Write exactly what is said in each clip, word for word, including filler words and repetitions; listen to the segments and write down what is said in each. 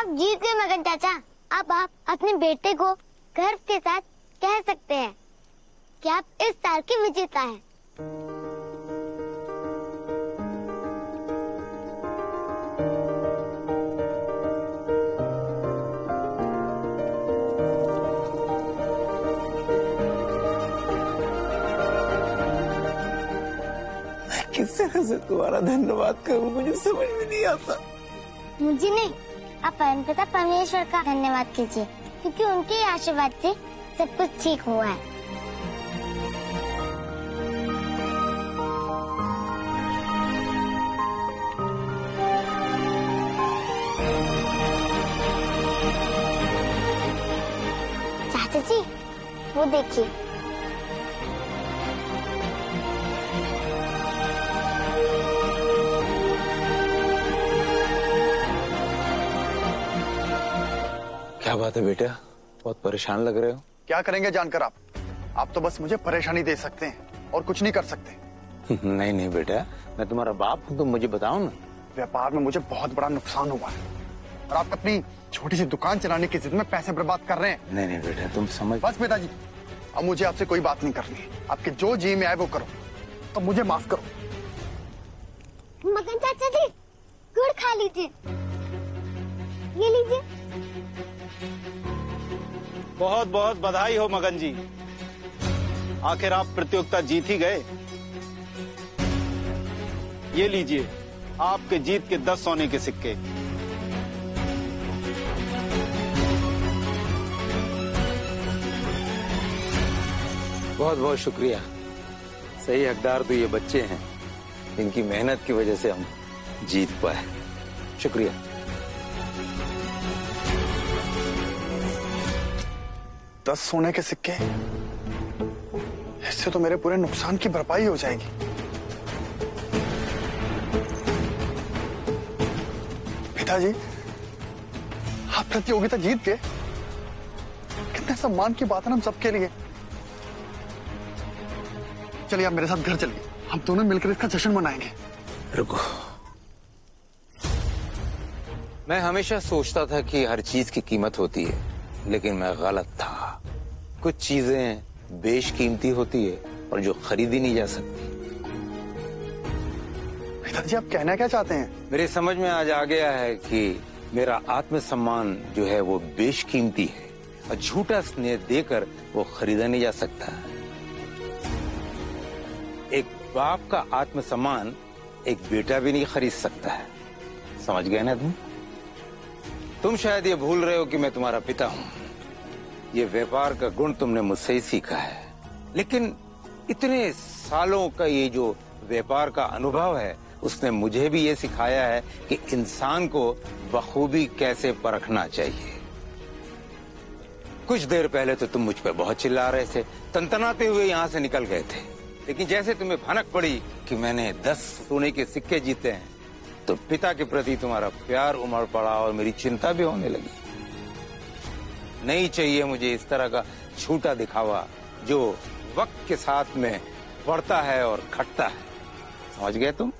आप जीत गए मगन चाचा। अब आप अपने बेटे को गर्व के साथ कह सकते हैं कि आप इस साल के विजेता हैं। मैं किससे हजरत तुम्हारा धन्यवाद करूं, मुझे समझ में नहीं आता। मुझे नहीं, आप परम पिता परमेश्वर का धन्यवाद कीजिए क्योंकि उनके आशीर्वाद से सब कुछ ठीक हुआ है। चाचा जी वो देखिए। क्या बात है बेटा, बहुत परेशान लग रहे हो। क्या करेंगे जानकर आप आप तो बस मुझे परेशानी दे सकते हैं और कुछ नहीं कर सकते। नहीं नहीं बेटा, मैं तुम्हारा बाप हूँ, तुम मुझे बताओ ना। व्यापार में मुझे बहुत बड़ा नुकसान हुआ है और आप अपनी छोटी सी दुकान चलाने की जिद में पैसे बर्बाद कर रहे हैं। नहीं नहीं बेटा, तुम समझ। बस पिताजी, अब मुझे आपसे कोई बात नहीं करनी, आपके जो जी में आए वो करो, अब मुझे माफ करो। मगन चाचा जी गुड़ खा लीजिए, ये लीजिए। बहुत बहुत बधाई हो मगन जी, आखिर आप प्रतियोगिता जीत ही गए। ये लीजिए आपके जीत के दस सोने के सिक्के। बहुत बहुत शुक्रिया, सही हकदार तो ये बच्चे हैं, इनकी मेहनत की वजह से हम जीत पाए। शुक्रिया। दस सोने के सिक्के, इससे तो मेरे पूरे नुकसान की भरपाई हो जाएगी। पिताजी आप प्रतियोगिता जीत गए, कितने सम्मान की बात है हम सबके लिए। चलिए आप मेरे साथ घर चलिए, हम दोनों मिलकर इसका जश्न मनाएंगे। रुको, मैं हमेशा सोचता था कि हर चीज की कीमत होती है, लेकिन मैं गलत था। कुछ चीजें बेशकीमती होती है और जो खरीदी नहीं जा सकती। पिताजी आप कहना क्या चाहते हैं? मेरे समझ में आज आ गया है कि मेरा आत्मसम्मान जो है वो बेशकीमती है और झूठा स्नेह देकर वो खरीदा नहीं जा सकता। एक बाप का आत्मसम्मान एक बेटा भी नहीं खरीद सकता है, समझ गए ना तुम? तुम शायद ये भूल रहे हो कि मैं तुम्हारा पिता हूँ। ये व्यापार का गुण तुमने मुझसे ही सीखा है, लेकिन इतने सालों का ये जो व्यापार का अनुभव है उसने मुझे भी ये सिखाया है कि इंसान को बखूबी कैसे परखना चाहिए। कुछ देर पहले तो तुम मुझ पर बहुत चिल्ला रहे थे, तनतनाते हुए यहाँ से निकल गए थे, लेकिन जैसे तुम्हें भनक पड़ी कि मैंने दस सोने के सिक्के जीते हैं तो पिता के प्रति तुम्हारा प्यार उमड़ पड़ा और मेरी चिंता भी होने लगी। नहीं चाहिए मुझे इस तरह का झूठा दिखावा जो वक्त के साथ में बढ़ता है और घटता है, समझ गए तुम?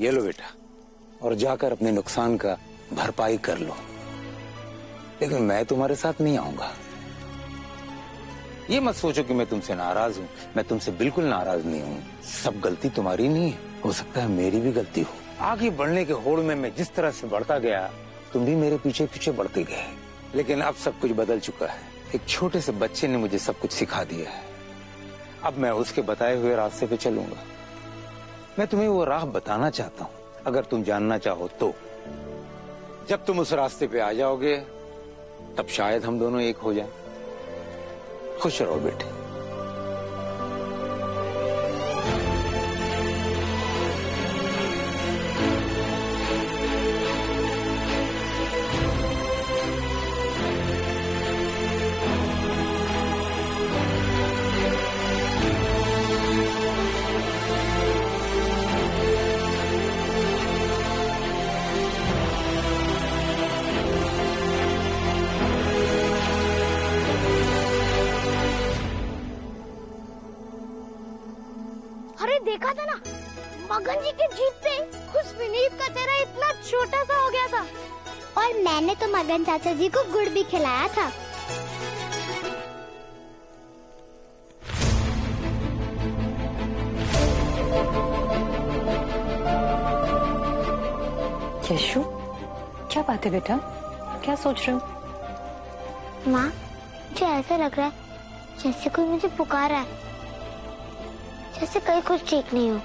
ये लो बेटा, और जाकर अपने नुकसान का भरपाई कर लो, लेकिन मैं तुम्हारे साथ नहीं आऊंगा। ये मत सोचो कि मैं तुमसे नाराज हूं, मैं तुमसे बिल्कुल नाराज नहीं हूं। सब गलती तुम्हारी नहीं है, हो सकता है मेरी भी गलती हो। आगे बढ़ने के होड़ में मैं जिस तरह से बढ़ता गया तुम भी मेरे पीछे पीछे बढ़ते गए, लेकिन अब सब कुछ बदल चुका है। एक छोटे से बच्चे ने मुझे सब कुछ सिखा दिया है, अब मैं उसके बताए हुए रास्ते पे चलूंगा। मैं तुम्हें वो राह बताना चाहता हूँ, अगर तुम जानना चाहो तो। जब तुम उस रास्ते पे आ जाओगे तब शायद हम दोनों एक हो जाएं। खुश रहो बेटे। देखा था ना, मगन जी के जीत पे खुश विनीत का चेहरा इतना छोटा सा हो गया था। और मैंने तो मगन चाचा जी को गुड़ भी खिलाया था। यशु, क्या बात है बेटा, क्या सोच रहे हो? माँ, मुझे ऐसा लग रहा है जैसे कोई मुझे पुकार रहा है, जैसे कहीं कुछ ठीक नहीं हो।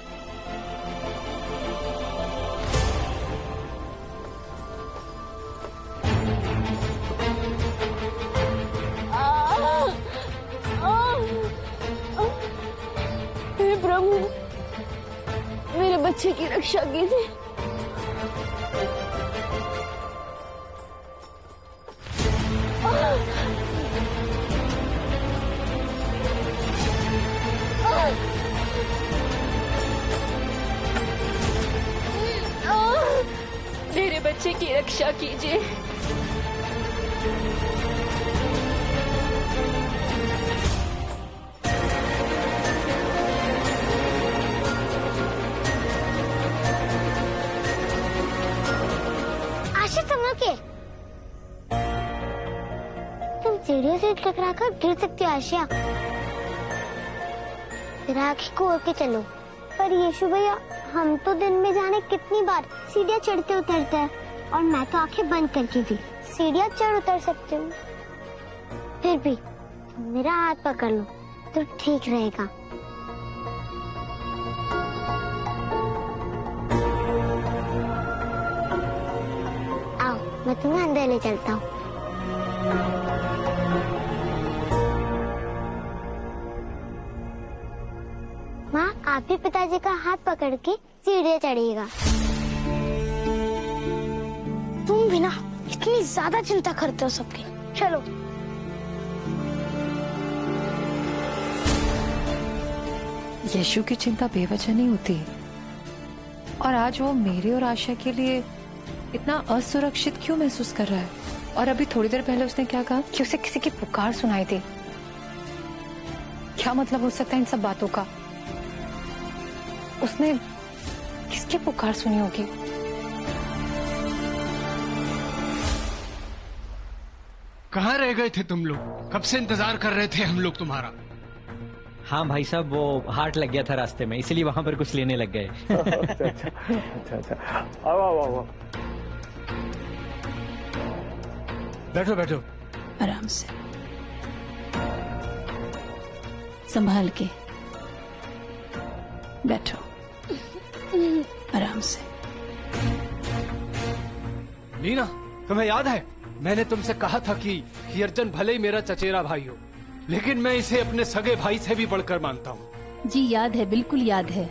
हे प्रभु, मेरे बच्चे की रक्षा कीजिए। मेरे बच्चे की रक्षा कीजिए। सीढ़ियों से टकरा कर गिर सकती हो आशिया, राखी को ओढ़ के चलो। पर यीशु भैया, हम तो दिन में जाने कितनी बार सीढ़ियाँ चढ़ते उतरते हैं, और मैं तो आंखें बंद करके भी सीढ़ियाँ चढ़ उतर सकती हूँ। फिर भी मेरा हाथ पकड़ लो तो ठीक रहेगा। आओ, मैं तुम्हें अंदर ले चलता हूँ। माँ, आप भी पिताजी का हाथ पकड़ के सीढ़ियाँ चढ़िएगा। तुम भी ना इतनी ज्यादा चिंता करते हो सबकी। चलो, यीशु की चिंता बेवजह नहीं होती, और आज वो मेरे और आशा के लिए इतना असुरक्षित क्यों महसूस कर रहा है? और अभी थोड़ी देर पहले उसने क्या कहा कि उसे किसी की पुकार सुनाई थी। क्या मतलब हो सकता है इन सब बातों का? उसने किसकी पुकार सुनी होगी? कहाँ रह गए थे तुम लोग? कब से इंतजार कर रहे थे हम लोग तुम्हारा। हाँ भाई साहब, वो हार्ट लग गया था रास्ते में, इसलिए वहाँ पर कुछ लेने लग गए। अच्छा अच्छा, आओ आओ आओ, बैठो बैठो आराम से, संभाल के बैठो आराम से। लीना, तुम्हें याद है मैंने तुमसे कहा था कि अर्जुन भले ही मेरा चचेरा भाई हो, लेकिन मैं इसे अपने सगे भाई से भी बढ़कर मानता हूँ। जी याद है, बिल्कुल याद है।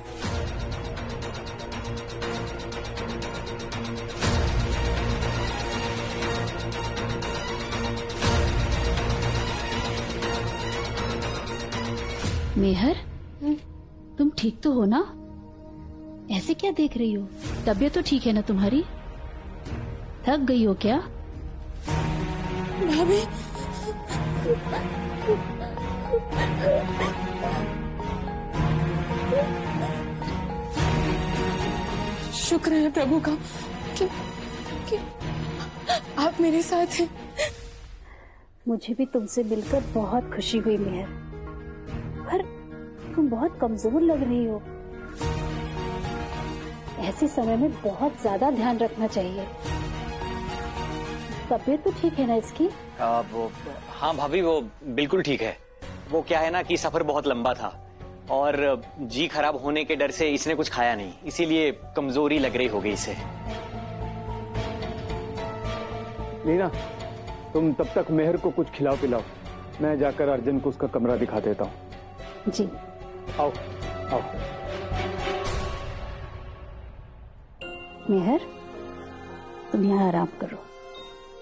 मेहर, तुम ठीक तो हो ना? ऐसे क्या देख रही हो? तबीयत तो ठीक है ना तुम्हारी? थक गई हो क्या? भाभी, शुक्र है प्रभु का कि, कि आप मेरे साथ हैं। मुझे भी तुमसे मिलकर बहुत खुशी हुई मेहर, पर तुम बहुत कमजोर लग रही हो। ऐसे समय में बहुत ज्यादा ध्यान रखना चाहिए। तबीयत तो ठीक है ना इसकी? आ, वो, हाँ भाभी, वो बिल्कुल ठीक है। वो क्या है ना कि सफर बहुत लंबा था, और जी खराब होने के डर से इसने कुछ खाया नहीं, इसीलिए कमजोरी लग रही होगी इसे। लीना, तुम तब तक मेहर को कुछ खिलाओ पिलाओ, मैं जाकर अर्जुन को उसका कमरा दिखा देता हूँ। जी आओ आओ। मेहर, तुम यहाँ आराम करो,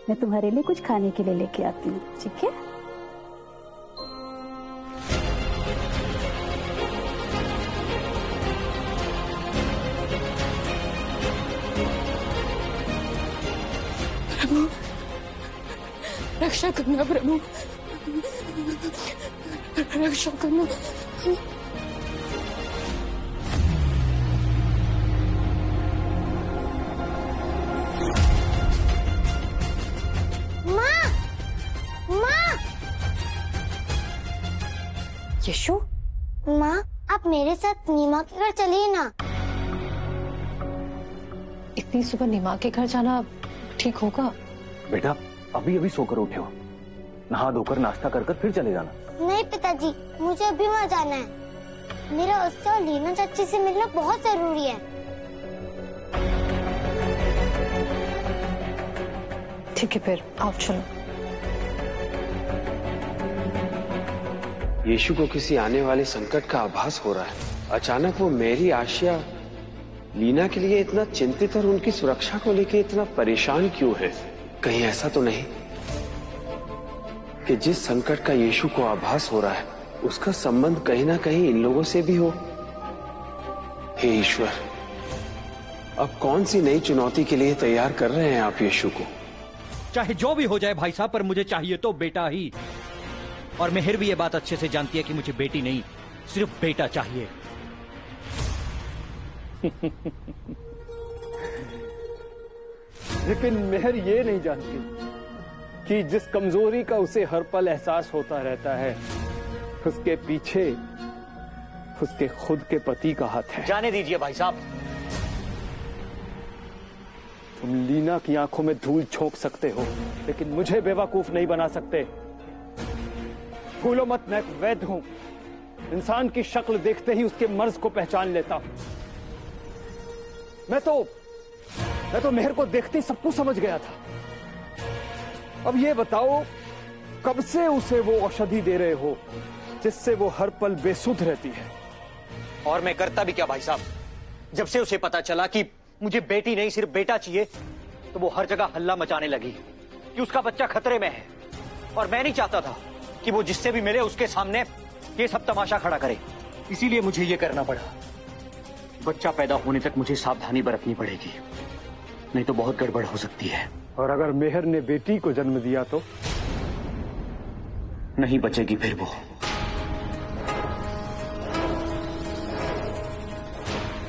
मैं तुम्हारे लिए कुछ खाने के लिए लेके आती हूँ, ठीक है? प्रभु रक्षा करना, प्रभु रक्षा करना। साथ नीमा के घर चलिए ना। इतनी सुबह नीमा के घर जाना ठीक होगा? बेटा अभी अभी सोकर उठे हो, नहा धोकर नाश्ता कर कर फिर चले जाना। नहीं पिताजी, मुझे अभी वहाँ जाना है, मेरा उससे और लीना चाची से मिलना बहुत जरूरी है। ठीक है फिर आओ चलो। यीशु को किसी आने वाले संकट का आभास हो रहा है। अचानक वो मेरी आशिया लीना के लिए इतना चिंतित और उनकी सुरक्षा को लेकर इतना परेशान क्यों है? कहीं ऐसा तो नहीं कि जिस संकट का यीशु को आभास हो रहा है उसका संबंध कहीं ना कहीं इन लोगों से भी हो। हे ईश्वर, अब कौन सी नई चुनौती के लिए तैयार कर रहे हैं आप यीशु को? चाहे जो भी हो जाए भाई साहब, पर मुझे चाहिए तो बेटा ही। और मेहर भी ये बात अच्छे से जानती है कि मुझे बेटी नहीं सिर्फ बेटा चाहिए। लेकिन मेहर ये नहीं जानती कि जिस कमजोरी का उसे हर पल एहसास होता रहता है उसके पीछे उसके खुद के पति का हाथ है। जाने दीजिए भाई साहब। तुम लीना की आंखों में धूल झोंक सकते हो लेकिन मुझे बेवकूफ नहीं बना सकते। भूलो मत, मैं वैध हूं, इंसान की शक्ल देखते ही उसके मर्ज को पहचान लेता हूं। मैं तो मैं तो मेहर को देखते ही सब कुछ समझ गया था। अब ये बताओ कब से उसे वो औषधि दे रहे हो जिससे वो हर पल बेसुध रहती है? और मैं करता भी क्या भाई साहब, जब से उसे पता चला कि मुझे बेटी नहीं सिर्फ बेटा चाहिए तो वो हर जगह हल्ला मचाने लगी कि उसका बच्चा खतरे में है। और मैं नहीं चाहता था कि वो जिससे भी मिले उसके सामने ये सब तमाशा खड़ा करे, इसीलिए मुझे ये करना पड़ा। बच्चा पैदा होने तक मुझे सावधानी बरतनी पड़ेगी, नहीं तो बहुत गड़बड़ हो सकती है। और अगर मेहर ने बेटी को जन्म दिया तो नहीं बचेगी फिर वो।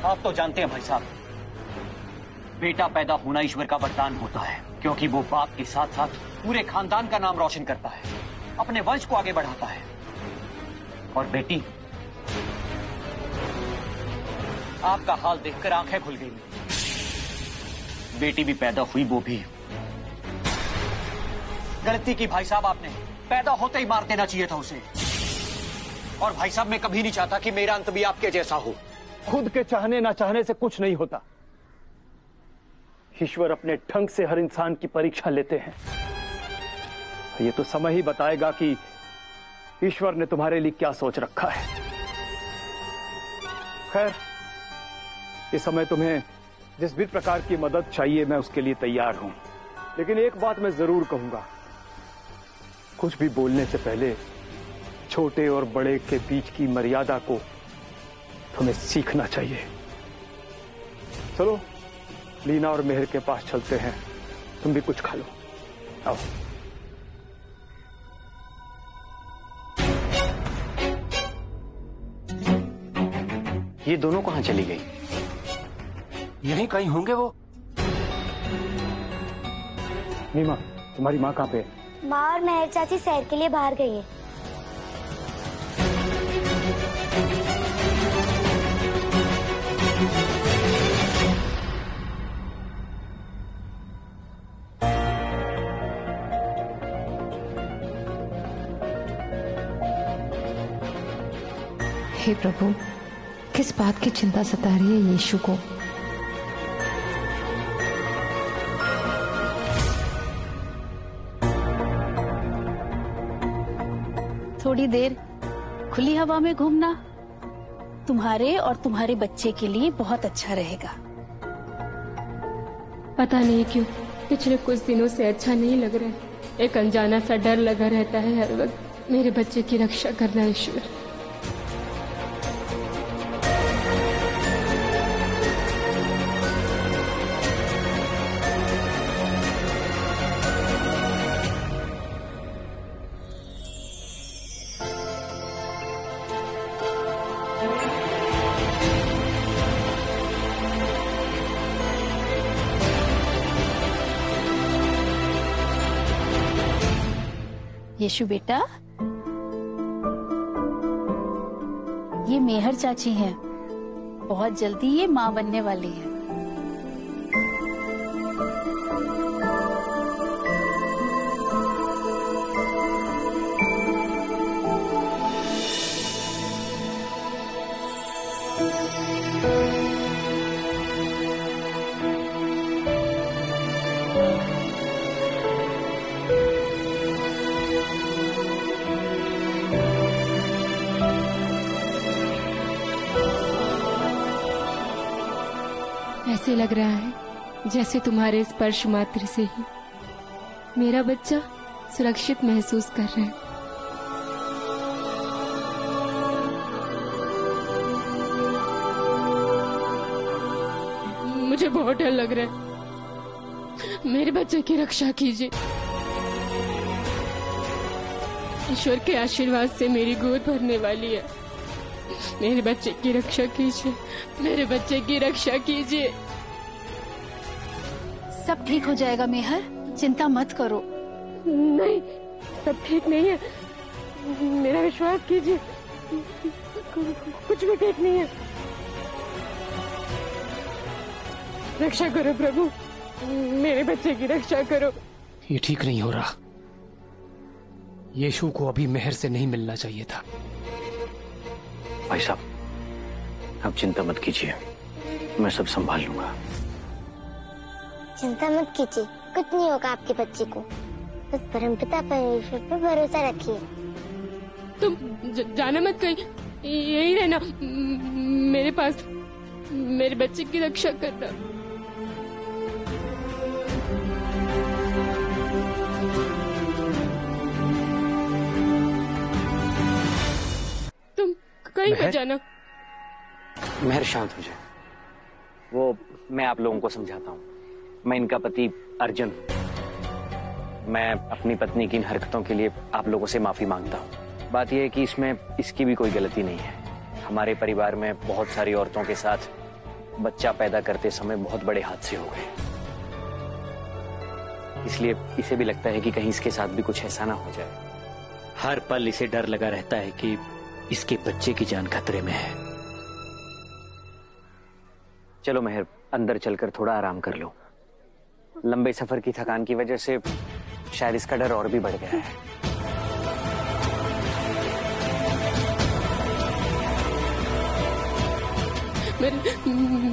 आप तो जानते हैं भाई साहब, बेटा पैदा होना ईश्वर का वरदान होता है क्योंकि वो बाप के साथ साथ पूरे खानदान का नाम रोशन करता है, अपने वंश को आगे बढ़ाता है। और बेटी, आपका हाल देखकर आंखें खुल गई। बेटी भी पैदा हुई, वो भी गलती की भाई साहब आपने, पैदा होते ही मार देना चाहिए था उसे। और भाई साहब मैं कभी नहीं चाहता कि मेरा अंत भी आपके जैसा हो। खुद के चाहने ना चाहने से कुछ नहीं होता, ईश्वर अपने ढंग से हर इंसान की परीक्षा लेते हैं। ये तो समय ही बताएगा कि ईश्वर ने तुम्हारे लिए क्या सोच रखा है। खैर, इस समय तुम्हें जिस भी प्रकार की मदद चाहिए मैं उसके लिए तैयार हूं, लेकिन एक बात मैं जरूर कहूंगा, कुछ भी बोलने से पहले छोटे और बड़े के बीच की मर्यादा को तुम्हें सीखना चाहिए। चलो लीना और मेहर के पास चलते हैं, तुम भी कुछ खा लो। आओ। ये दोनों कहां चली गई? यहीं कहीं होंगे वो। नीमा, तुम्हारी माँ कहाँ पे? माँ और मेहर चाची सैर के लिए बाहर गई है। हे प्रभु, किस बात की चिंता सता रही है यीशु को? थोड़ी देर खुली हवा में घूमना तुम्हारे और तुम्हारे बच्चे के लिए बहुत अच्छा रहेगा। पता नहीं क्यों पिछले कुछ दिनों से अच्छा नहीं लग रहा है, एक अनजाना सा डर लगा रहता है हर वक्त। मेरे बच्चे की रक्षा करना ईश्वर। यीशु बेटा, ये ये मेहर चाची हैं। बहुत जल्दी ये माँ बनने वाली है। ऐसे लग रहा है जैसे तुम्हारे स्पर्श मात्र से ही मेरा बच्चा सुरक्षित महसूस कर रहा है। मुझे बहुत डर लग रहा है। मेरे बच्चे की रक्षा कीजिए। ईश्वर के आशीर्वाद से मेरी गोद भरने वाली है। मेरे बच्चे की रक्षा कीजिए, मेरे बच्चे की रक्षा कीजिए। सब ठीक हो जाएगा मेहर, चिंता मत करो। नहीं, सब ठीक नहीं है, मेरा विश्वास कीजिए, कुछ भी ठीक नहीं है। रक्षा करो प्रभु, मेरे बच्चे की रक्षा करो। ये ठीक नहीं हो रहा। यीशु को अभी मेहर से नहीं मिलना चाहिए था। भाई साहब, आप चिंता मत कीजिए, मैं सब संभाल लूंगा। चिंता मत कीजिए, कुछ नहीं होगा आपके बच्चे को। बस परमपिता परमेश्वर पर भरोसा रखिए। तुम ज, जाना मत कहीं, यही रहना मेरे पास, मेरे बच्चे की रक्षा करना। तुम कहीं मत जाना। मेहर शांत हो जाए। वो मैं आप लोगों को समझाता हूँ। मैं इनका पति अर्जुन, मैं अपनी पत्नी की इन हरकतों के लिए आप लोगों से माफी मांगता हूँ। बात यह है कि इसमें इसकी भी कोई गलती नहीं है। हमारे परिवार में बहुत सारी औरतों के साथ बच्चा पैदा करते समय बहुत बड़े हादसे हो गए, इसलिए इसे भी लगता है कि कहीं इसके साथ भी कुछ ऐसा ना हो जाए। हर पल इसे डर लगा रहता है कि इसके बच्चे की जान खतरे में है। चलो मेहर, अंदर चलकर थोड़ा आराम कर लो। लंबे सफर की थकान की वजह से शायद इसका डर और भी बढ़ गया है। मेरे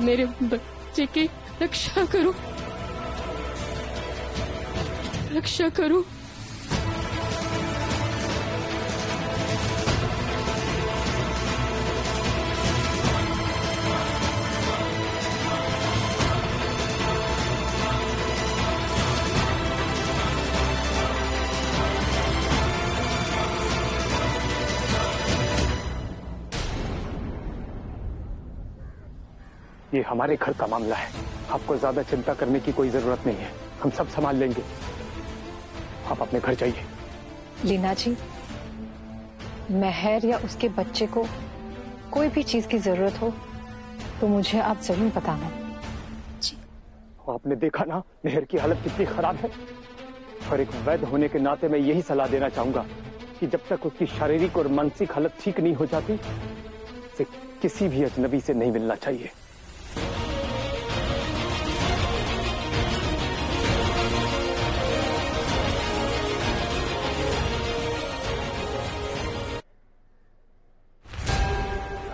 मेरे बच्चे की रक्षा करो, रक्षा करो। ये हमारे घर का मामला है, आपको ज्यादा चिंता करने की कोई जरूरत नहीं है। हम सब संभाल लेंगे, आप अपने घर जाइए। लीना जी, मेहर या उसके बच्चे को कोई भी चीज की जरूरत हो तो मुझे आप जरूर बताना जी। आपने देखा ना मेहर की हालत कितनी खराब है, और एक वैद्य होने के नाते मैं यही सलाह देना चाहूंगा कि जब तक उसकी शारीरिक और मानसिक हालत ठीक नहीं हो जाती, उसे किसी भी अजनबी से नहीं मिलना चाहिए।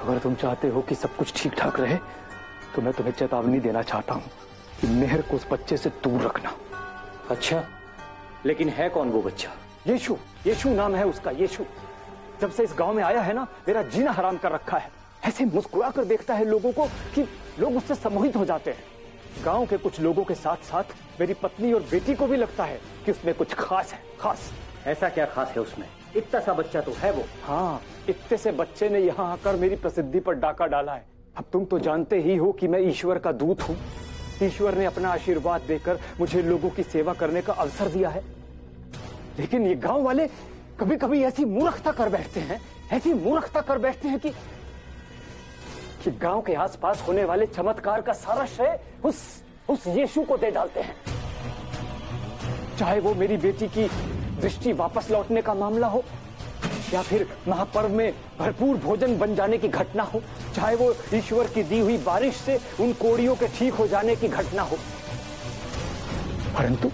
अगर तुम चाहते हो कि सब कुछ ठीक ठाक रहे तो मैं तुम्हें चेतावनी देना चाहता हूँ कि मेहर को उस बच्चे से दूर रखना। अच्छा, लेकिन है कौन वो बच्चा? यीशु, यीशु नाम है उसका। यीशु जब से इस गांव में आया है ना, मेरा जीना हराम कर रखा है। ऐसे मुस्कुरा कर देखता है लोगों को कि लोग उससे सम्मोहित हो जाते हैं। गाँव के कुछ लोगों के साथ साथ मेरी पत्नी और बेटी को भी लगता है कि उसमें कुछ खास है। खास? ऐसा क्या खास है उसमें? इतना सा बच्चा तो है वो। हाँ, इतने से बच्चे ने यहाँ आकर मेरी प्रसिद्धि पर डाका डाला है। अब तुम तो जानते ही हो कि मैं ईश्वर का दूत हूँ। ईश्वर ने अपना आशीर्वाद देकर मुझे लोगों की सेवा करने का अवसर दिया है, लेकिन ये गांव वाले कभी कभी ऐसी मूर्खता कर बैठते हैं, ऐसी मूर्खता कर बैठते हैं कि, कि गांव के आसपास होने वाले चमत्कार का सारा श्रेय उस उस यीशु को दे डालते हैं। चाहे वो मेरी बेटी की दृष्टि वापस लौटने का मामला हो, या फिर महापर्व में भरपूर भोजन बन जाने की घटना हो, चाहे वो ईश्वर की दी हुई बारिश से उन कोड़ियों के ठीक हो जाने की घटना हो, परंतु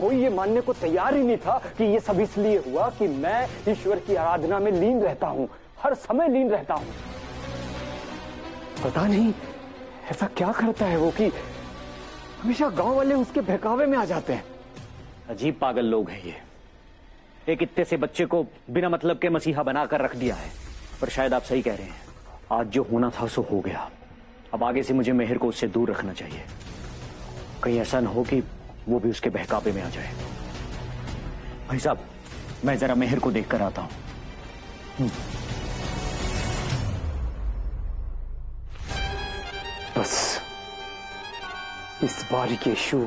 कोई ये मानने को तैयार ही नहीं था कि ये सब इसलिए हुआ कि मैं ईश्वर की आराधना में लीन रहता हूं, हर समय लीन रहता हूं। पता नहीं ऐसा क्या करता है वो कि हमेशा गांव वाले उसके बहकावे में आ जाते हैं। अजीब पागल लोग हैं ये। एक इत्ते से बच्चे को बिना मतलब के मसीहा बनाकर रख दिया है। पर शायद आप सही कह रहे हैं, आज जो होना था सो हो गया। अब आगे से मुझे मेहर को उससे दूर रखना चाहिए, कहीं ऐसा न हो कि वो भी उसके बहकावे में आ जाए। भाई साहब, मैं जरा मेहर को देखकर आता हूं। बस इस बार यीशु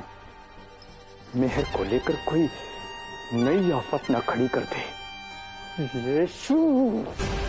मेहर को लेकर कोई नई आफत ना खड़ी कर दे। यीशु।